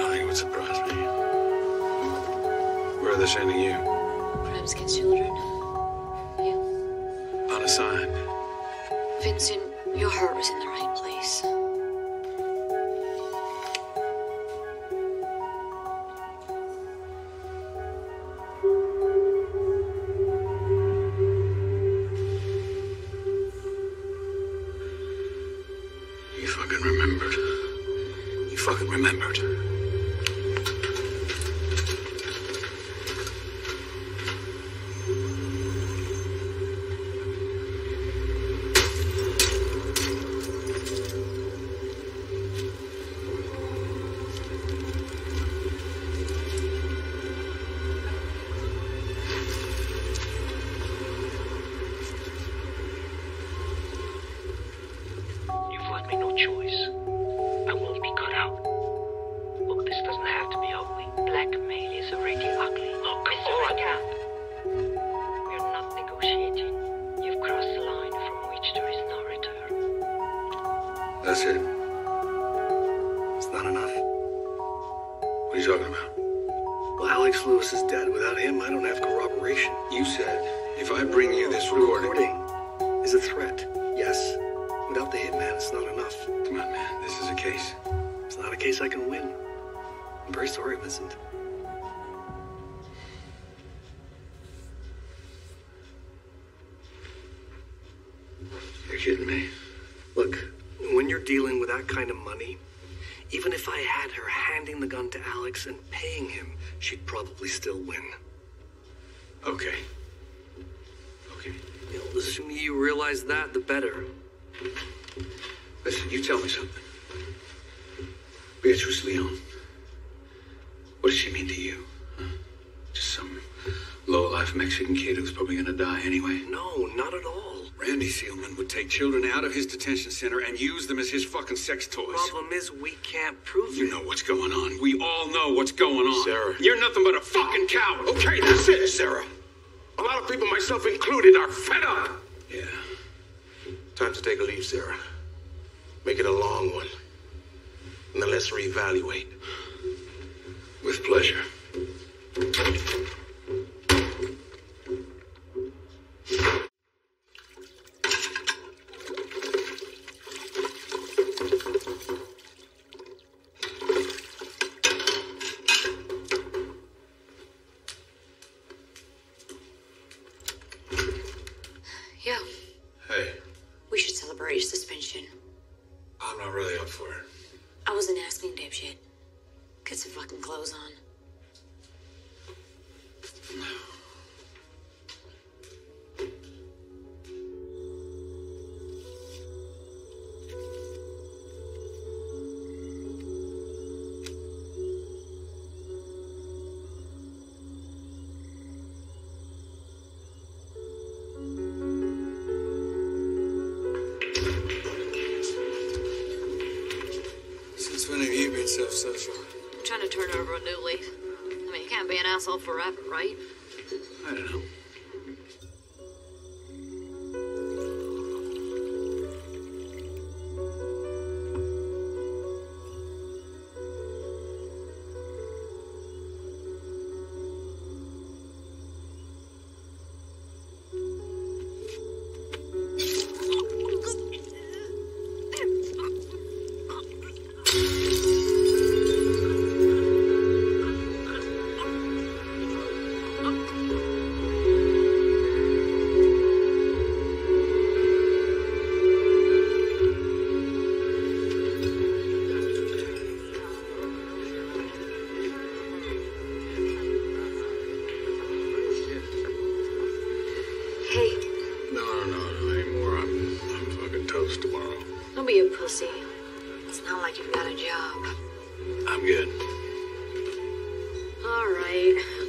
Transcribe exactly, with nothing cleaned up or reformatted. Nothing would surprise me. Where are they sending you? Crimes against children. You. On a sign. Vincent, your heart was in the right place. And paying him, she'd probably still win. Okay. Okay. You know, the sooner you realize that, the better. Listen, you tell me something. Beatrice Leon. What does she mean to you? Huh? Just some low-life Mexican kid who's probably gonna die anyway? No, not at all. Andy Sealman would take children out of his detention center and use them as his fucking sex toys. Problem is, we can't prove you it. You know what's going on. We all know what's going on. Sarah. You're nothing but a fucking coward. Okay, that's it, Sarah. A lot of people, myself included, are fed up. Yeah. Time to take a leave, Sarah. Make it a long one. And then let's reevaluate. With pleasure. Social. I'm trying to turn over a new leaf. I mean, you can't be an asshole forever, right? I don't know. All right.